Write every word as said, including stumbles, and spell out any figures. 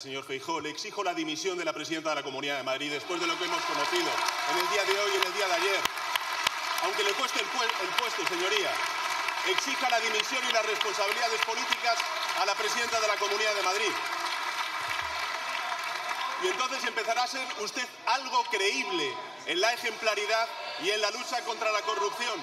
Señor Feijóo, le exijo la dimisión de la presidenta de la Comunidad de Madrid después de lo que hemos conocido en el día de hoy y en el día de ayer. Aunque le cueste el, pu el puesto, señoría, exija la dimisión y las responsabilidades políticas a la presidenta de la Comunidad de Madrid. Y entonces empezará a ser usted algo creíble en la ejemplaridad y en la lucha contra la corrupción.